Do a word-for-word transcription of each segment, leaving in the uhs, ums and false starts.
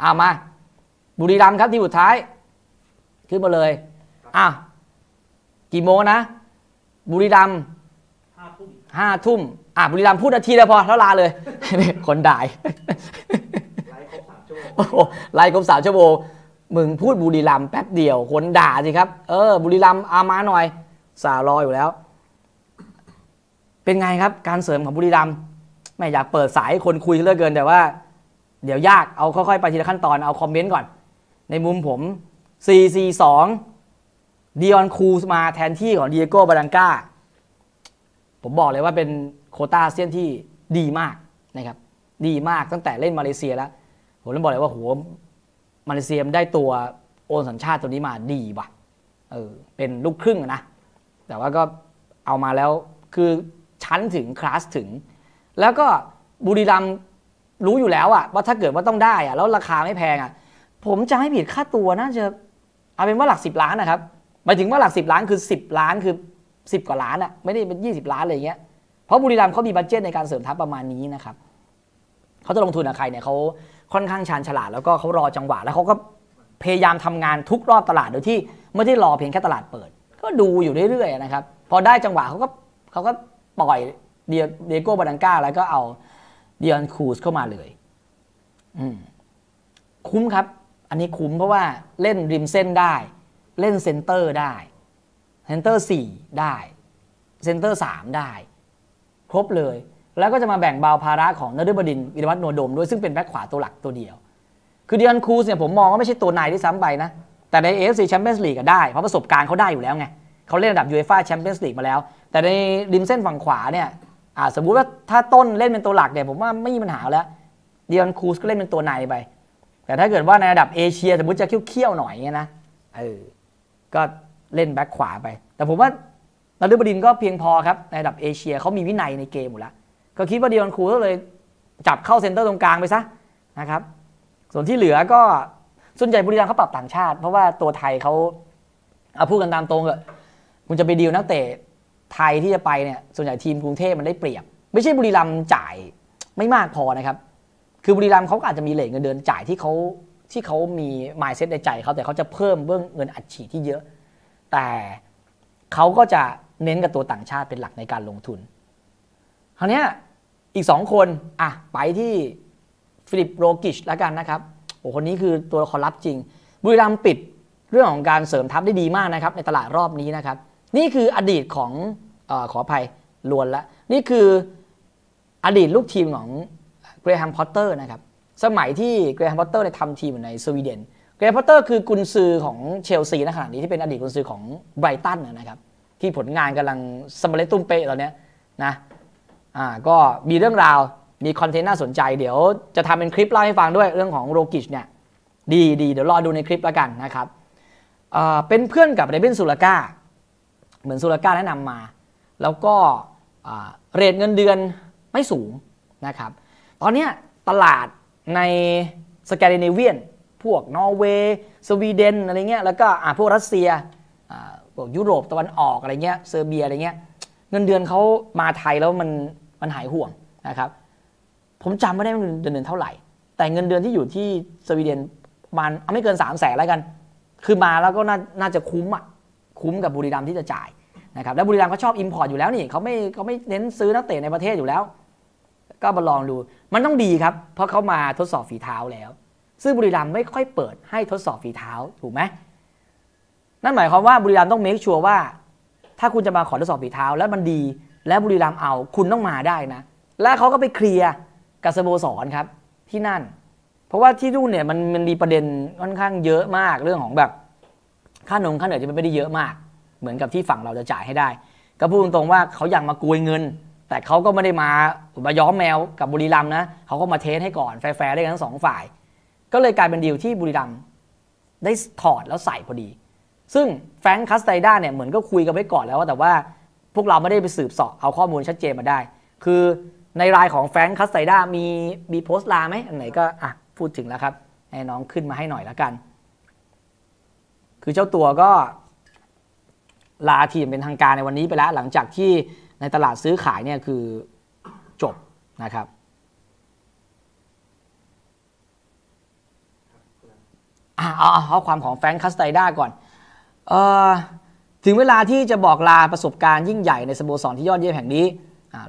เอามาบุรีรัมย์ครับที่สุดท้ายขึ้นมาเลยอ่ะกี่โมงนะบุรีรัมย์ห้าทุ่มห้าทุ่มอ่ะบุรีรัมย์พูดนาทีแล้วพอแล้วลาเลย คนด่ายไลฟ์ครบสามชั่วโมงโอ้โหไลฟ์ครบสามชั่วโมงมึงพูดบุรีรัมย์แป๊บเดียวคนด่าสิครับเออบุรีรัมย์อามาหน่อยสาวรออยู่แล้วเป็นไงครับการเสริมของบุรีรัมย์ไม่อยากเปิดสายคนคุยเยอะเกินแต่ว่าเดี๋ยวยากเอาค่อยๆไปทีละขั้นตอนเอาคอมเมนต์ก่อนในมุมผม สี่ สี่ สอง ดิออนคูสมาแทนที่ของดิเอโก้บาลังกาผมบอกเลยว่าเป็นโควต้าอาเซียนที่ดีมากนะครับดีมากตั้งแต่เล่นมาเลเซียแล้วผมต้องบอกเลยว่าโหมาเลเซียได้ตัวโอนสัญชาติตัวนี้มาดีว่ะเออเป็นลูกครึ่งนะแต่ว่าก็เอามาแล้วคือชั้นถึงคลาสถึงแล้วก็บุรีรัมย์รู้อยู่แล้วอะว่าถ้าเกิดว่าต้องได้อะแล้วราคาไม่แพงอะผมจะให้ผิดค่าตัวน่าจะเอาเป็นว่าหลักสิบล้านนะครับหมายถึงว่าหลักสิบล้านคือสิบล้านคือสิบกว่าล้านอะไม่ได้เป็นยี่สิบล้านอะไรอย่างเงี้ยเพราะบุรีรัมย์เขามีบัดเจ็ตในการเสริมทัพประมาณนี้นะครับเขาจะลงทุนกับใครเนี่ยเขาค่อนข้างชาญฉลาดแล้วก็เขารอจังหวะแล้วเขาก็พยายามทำงานทุกรอบตลาดโดยที่ไม่ได้รอเพียงแค่ตลาดเปิดก็ดูอยู่เรื่อยๆนะครับพอได้จังหวะเขาก็เขาก็ปล่อยเดียโก้บาลังกาแล้วก็เอาดิออนคูสเข้ามาเลยคุ้มครับอันนี้คุ้มเพราะว่าเล่นริมเส้นได้เล่นเซนเตอร์ได้เซนเตอร์สี่ได้เซนเตอร์สามได้ครบเลยแล้วก็จะมาแบ่งเบาภาระของนฤบดินทร์วิรวัฒน์โนดมด้วยซึ่งเป็นแบ็คขวาตัวหลักตัวเดียวคือดิออนคูสเนี่ยผมมองว่าไม่ใช่ตัวนายที่ซ้ำไปนะแต่ใน เอ เอฟ ซี Champions League ก็ได้เพราะประสบการณ์เขาได้อยู่แล้วไงเขาเล่นระดับ UEFA Champions League มาแล้วแต่ในริมเส้นฝั่งขวาเนี่ยสมมุติว่าถ้าต้นเล่นเป็นตัวหลักเนี่ยผมว่าไม่มีปัญหาแล้วดิออนคูสก็เล่นเป็นตัวในไปแต่ถ้าเกิดว่าในระดับเอเชียสมมุติจะเคี้ยวๆหน่อยเงี้ยนะเออก็เล่นแบ็คขวาไปแต่ผมว่านฤบดินทร์ก็เพียงพอครับในระดับเอเชียเขามีวินัยในเกมหมดแล้วก็คิดว่าดิออนคูสก็เลยจับเข้าเซ็นเตอร์ตรงกลางไปซะนะครับส่วนที่เหลือก็ส่วนใหญ่บุรีรัมย์เขาปรับต่างชาติเพราะว่าตัวไทยเขาเอาพูดกันตามตรงเลยคุณจะไปดีลนักเตะไทยที่จะไปเนี่ยส่วนใหญ่ทีมกรุงเทพมันได้เปรียบไม่ใช่บุรีรัมย์จ่ายไม่มากพอนะครับคือบุรีรัมย์เขาอาจจะมีเหรียญเงินเดือนจ่ายที่เขาที่เขามีมายด์เซ็ตในใจเขาแต่เขาจะเพิ่มเบื้องเงินอัดฉีดที่เยอะแต่เขาก็จะเน้นกับตัวต่างชาติเป็นหลักในการลงทุนคราวนี้อีกสองคนอ่ะไปที่ฟิลิปโรกิชแล้วกันนะครับโอ้คนนี้คือตัวละครลับจริงบุรีรัมย์ปิดเรื่องของการเสริมทัพได้ดีมากนะครับในตลาดรอบนี้นะครับนี่คืออดีตของเอ่อขออภัยลวนละนี่คืออดีตลูกทีมของเกรแฮมพอตเตอร์นะครับสมัยที่เกรแฮมพอตเตอร์เนี่ยทำทีมอยู่ในสวีเดนเกรแฮมพอตเตอร์คือกุนซือของเชลซีในขณะนี้ที่เป็นอดีตกุนซือของไบรตันนะครับที่ผลงานกำลังสมเร็จตุ้มเป๊ะตอนนี้นะอ่าก็มีเรื่องราวมีคอนเทนต์น่าสนใจเดี๋ยวจะทำเป็นคลิปเล่าให้ฟังด้วยเรื่องของโรกิชเนี่ยดีดีเดี๋ยวรอดูในคลิปแล้วกันนะครับเอ่อเป็นเพื่อนกับเรเบนซูลาก้าเหมือนซูลาก้าแนะนำมาแล้วก็เรทเงินเดือนไม่สูงนะครับตอนนี้ตลาดในสแกนดิเนเวียนพวกนอร์เวย์สวีเดนอะไรเงี้ยแล้วก็พวกรัสเซียพวกยุโรปตะวันออกอะไรเงี้ยเซอร์เบียอะไรเงี้ยเงินเดือนเขามาไทยแล้วมันมันหายห่วงนะครับผมจำไม่ได้เงินเดือนเท่าไหร่แต่เงินเดือนที่อยู่ที่สวีเดนมันไม่เกินสามแสนแล้วกันคือมาแล้วก็น่าจะคุ้มอ่ะคุ้มกับบุรีรัมย์ที่จะจ่ายนะครับแล้วบุรีรัมย์เขาชอบอิมพอร์ตอยู่แล้วนี่เขาไม่เขาไม่เน้นซื้อนักเตะในประเทศอยู่แล้วก็มาลองดูมันต้องดีครับเพราะเขามาทดสอบฝีเท้าแล้วซึ่งบุรีรัมย์ไม่ค่อยเปิดให้ทดสอบฝีเท้าถูกไหมนั่นหมายความว่าบุรีรัมย์ต้องเมคชัวร์ว่าถ้าคุณจะมาขอทดสอบฝีเท้าแล้วมันดีและบุรีรัมย์เอาคุณต้องมาได้นะและเขาก็ไปเคลียร์กับสโมสรครับที่นั่นเพราะว่าที่นู่นเนี่ยมันมันมีประเด็นค่อนข้างเยอะมากเรื่องของแบบค่านงค่าเหนื่อยจะไม่ได้เยอะมากเหมือนกับที่ฝั่งเราจะจ่ายให้ได้ก็พูดตรงๆว่าเขาอยากมาโกยเงินแต่เขาก็ไม่ได้มามาย้อมแมวกับบุรีรัมย์นะเขาก็มาเทสให้ก่อนแฟร์ๆได้กันทั้งสองฝ่ายก็เลยกลายเป็นดีลที่บุรีรัมย์ได้ถอดแล้วใส่พอดีซึ่งแฟรงค์คัสไตด้าเนี่ยเหมือนก็คุยกันไว้ก่อนแล้วแต่ว่าพวกเราไม่ได้ไปสืบเสาะเอาข้อมูลชัดเจนมาได้คือในรายของแฟรงค์คัสไตด้ามีมีโพสต์ลาไหมอันไหนก็อ่ะพูดถึงแล้วครับให้น้องขึ้นมาให้หน่อยแล้วกันคือเจ้าตัวก็ลาทีมเป็นทางการในวันนี้ไปแล้วหลังจากที่ในตลาดซื้อขายเนี่ยคือจบนะครับ เอาเอาความของแฟรงค์ คัสไตด้าก่อนถึงเวลาที่จะบอกลาประสบการณ์ยิ่งใหญ่ในสโมสรที่ยอดเยี่ยมแห่งนี้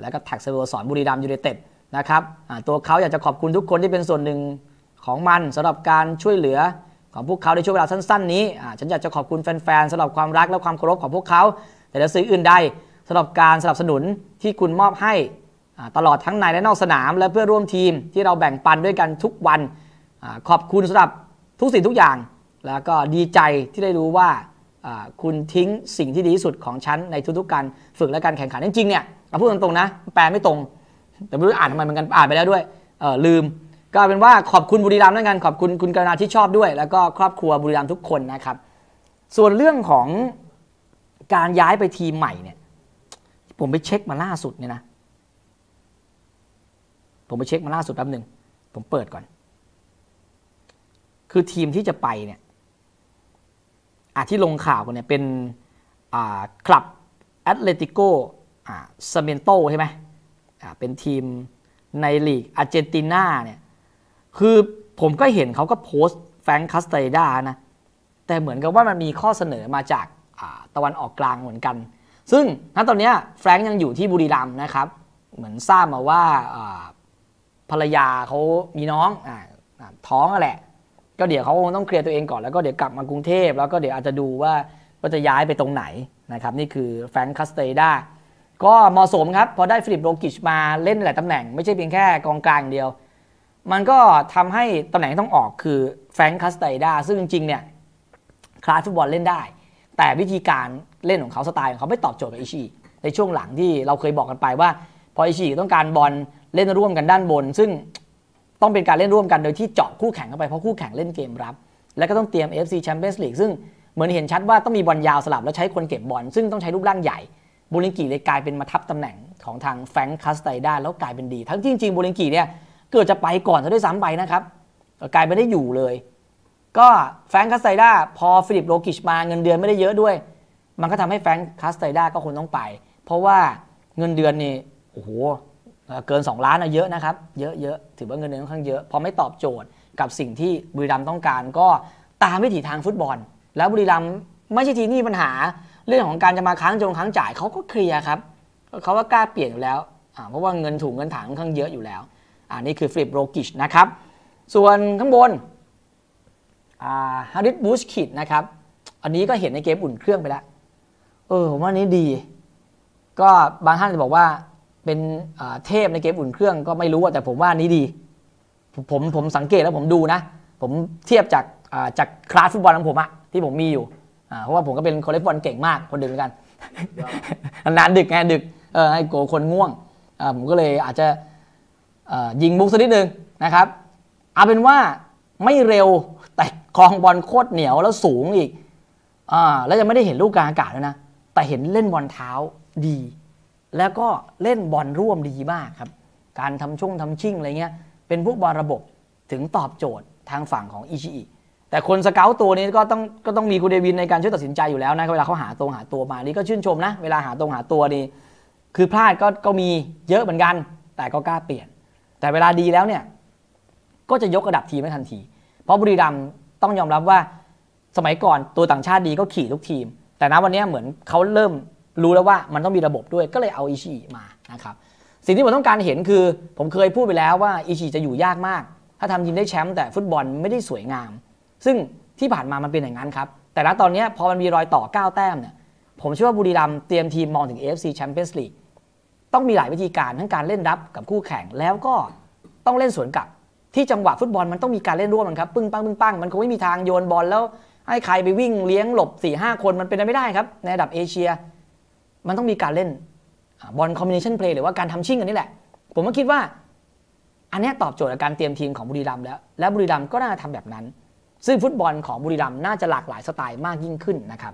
แล้วก็แท็กสโมสรบุรีรัมย์ยูไนเต็ดนะครับตัวเขาอยากจะขอบคุณทุกคนที่เป็นส่วนหนึ่งของมันสำหรับการช่วยเหลือของพวกเขาในช่วงเวลาสั้นๆนี้ฉันอยากจะขอบคุณแฟนๆสำหรับความรักและความเคารพของพวกเขาแต่ละสื่ออื่นใดสำหรับการสนับสนุนที่คุณมอบให้ตลอดทั้งในและนอกสนามและเพื่อร่วมทีมที่เราแบ่งปันด้วยกันทุกวันขอบคุณสำหรับทุกสิ่งทุกอย่างแล้วก็ดีใจที่ได้รู้ว่าคุณทิ้งสิ่งที่ดีที่สุดของฉันในทุกๆการฝึกและการแข่งขันจริงๆเนี่ยเอาพูดตรงๆนะแปลไม่ตรงแต่ไม่รู้อ่านทำไมเหมือนกันอ่านไปแล้วด้วยลืมก็เป็นว่าขอบคุณบุรีรัมย์ด้วยกันขอบคุณคุณกรณาที่ชอบด้วยแล้วก็ครอบครัวบุรีรัมย์ทุกคนนะครับส่วนเรื่องของการย้ายไปทีมใหม่เนี่ยผมไปเช็คมาล่าสุดเนี่ยนะผมไปเช็คมาล่าสุดแป๊บนึงผมเปิดก่อนคือทีมที่จะไปเนี่ยอ่ะที่ลงข่าวกันเนี่ยเป็นอ่าคลับแอตเลติโกอ่าซาเมนโตใช่ไหมอ่าเป็นทีมในลีกอาร์เจนตินาเนี่ยคือผมก็เห็นเขาก็โพสต์แฟรงค์ คัสไตด้านะแต่เหมือนกับว่ามันมีข้อเสนอมาจากอ่าตะวันออกกลางเหมือนกันซึ่งณตอนนี้แฟรงค์ยังอยู่ที่บุรีรัมย์นะครับเหมือนทราบมาว่าภรรยาเขามีน้องอ่าท้องแหละก็เดี๋ยวเขาคงต้องเคลียร์ตัวเองก่อนแล้วก็เดี๋ยวกลับมากรุงเทพแล้วก็เดี๋ยวอาจจะดูว่าว่าจะย้ายไปตรงไหนนะครับนี่คือแฟรงค์ คัสไตด้าก็เหมาะสมครับพอได้ฟิลิปโรกิชมาเล่นหลายตำแหน่งไม่ใช่เพียงแค่กองกลางเดียวมันก็ทำให้ตำแหน่งที่ต้องออกคือแฟรงค์ คัสไตด้าซึ่งจริงๆเนี่ยคลาสฟุตบอลเล่นได้แต่วิธีการเล่นของเขาสไตล์ของเขาไม่ตอบโจทย์กับอิชิในช่วงหลังที่เราเคยบอกกันไปว่าพออิชิต้องการบอลเล่นร่วมกันด้านบนซึ่งต้องเป็นการเล่นร่วมกันโดยที่เจาะคู่แข่งเข้าไปเพราะคู่แข่งเล่นเกมรับแล้วก็ต้องเตรียม เอฟ ซี Champions League ซึ่งเหมือนเห็นชัดว่าต้องมีบอลยาวสลับแล้วใช้คนเก็บบอลซึ่งต้องใช้รูปร่างใหญ่โบลิงกิเลยกลายเป็นมาทับตำแหน่งของทางแฟรงค์ คัสไตด้าแล้วกลายเป็นดีทั้งที่จริงๆโบลิงกิเนี่ยเกือบจะไปก่อนซะด้วยซ้ำไปนะครับกลายไม่ได้อยู่เลยก็แฟรงค์ คัสไตด้าพอฟิลิปโรกิชมาเงินเดือนไม่ได้เยอะด้วยมันก็ทำให้แฟรงค์ คัสไตด้าก็คงต้องไปเพราะว่าเงินเดือนนี่โอ้โหเกินสองล้านนะเยอะนะครับเยอะๆถือว่าเงินเดือนค่อนข้างเยอะพอไม่ตอบโจทย์กับสิ่งที่บุรีรัมย์ต้องการก็ตามวิถีทางฟุตบอลแล้วบุรีรัมย์ไม่ใช่ทีนี่ปัญหาเรื่องของการจะมาค้างจงค้างจ่ายเขาก็เคลียร์ครับเขาก็กล้าเปลี่ยนอยู่แล้วเพราะว่าเงินถุงเงินถังค่อนข้างเยอะอยู่แล้วอันนี้คือฟิลิปโรกิชนะครับส่วนข้างบนฮาริส บูชคิดนะครับอันนี้ก็เห็นในเกมอุ่นเครื่องไปแล้วเออผมว่านี้ดีก็บางท่านจะบอกว่าเป็นเทพในเกมอุ่นเครื่องก็ไม่รู้แต่ผมว่านี้ดีผมผมสังเกตแล้วผมดูนะผมเทียบจากจากคลาสฟุตบอลของผมอะที่ผมมีอยู่เพราะว่าผมก็เป็นคนเล่นบอลเก่งมากคนดึกเหมือนกัน นานดึกไงดึกเออไอ้โกคนง่วงผมก็เลยอาจจะยิงมุกสักนิดนึงนะครับเอาเป็นว่าไม่เร็วแต่คลองบอลโคตรเหนียวแล้วสูงอีกแล้วยังไม่ได้เห็นลูกกลางอากาศด้วยนะแต่เห็นเล่นบอลเท้าดีแล้วก็เล่นบอลร่วมดีมากครับการทำช่วงทำชิ่งอะไรเงี้ยเป็นพวกบอลระบบถึงตอบโจทย์ทางฝั่งของอิชิอิแต่คนสเกาต์ตัวนี้ก็ต้องก็ต้องมีคุณเดวินในการช่วยตัดสินใจอยู่แล้วนะเวลาเขาหาตัวหาตัวมานี่ก็ชื่นชมนะเวลาหาตัวหาตัวนี่คือพลาดก็ก็มีเยอะเหมือนกันแต่ก็กล้าเปลี่ยนแต่เวลาดีแล้วเนี่ยก็จะยกระดับทีมได้ทันทีเพราะบุรีรัมย์ต้องยอมรับว่าสมัยก่อนตัวต่างชาติดีก็ขี่ทุกทีมแต่ณวันนี้เหมือนเขาเริ่มรู้แล้วว่ามันต้องมีระบบด้วยก็เลยเอาอิชิอิมานะครับสิ่งที่ผมต้องการเห็นคือผมเคยพูดไปแล้วว่าอิชิจะอยู่ยากมากถ้าทำทีมได้แชมป์แต่ฟุตบอลไม่ได้สวยงามซึ่งที่ผ่านมามันเป็นอย่างนั้นครับแต่ณตอนนี้พอมันมีรอยต่อเก้าแต้มเนี่ยผมเชื่อว่าบุรีรัมย์เตรียมทีมมองถึง เอ เอฟ ซี Champions League ต้องมีหลายวิธีการทั้งการเล่นรับกับคู่แข่งแล้วก็ต้องเล่นสวนกลับที่จังหวะฟุตบอลมันต้องมีการเล่นร่วมกันครับปึ้งปังปึ้งปังมันคงไม่มีทางโยนบอลแล้วให้ใครไปวิ่งเลี้ยงหลบ สี่ห้า คนมันเป็นไปไม่ได้ครับในระดับเอเชียมันต้องมีการเล่นบอลคอมบิเนชันเพลย์หรือว่าการทำชิ่งกันนี่แหละผมก็คิดว่าอันนี้ตอบโจทย์กับการเตรียมทีมของบุรีรัมย์แล้วและบุรีรัมย์ก็น่าจะทำแบบนั้นซึ่งฟุตบอลของบุรีรัมย์น่าจะหลากหลายสไตล์มากยิ่งขึ้นนะครับ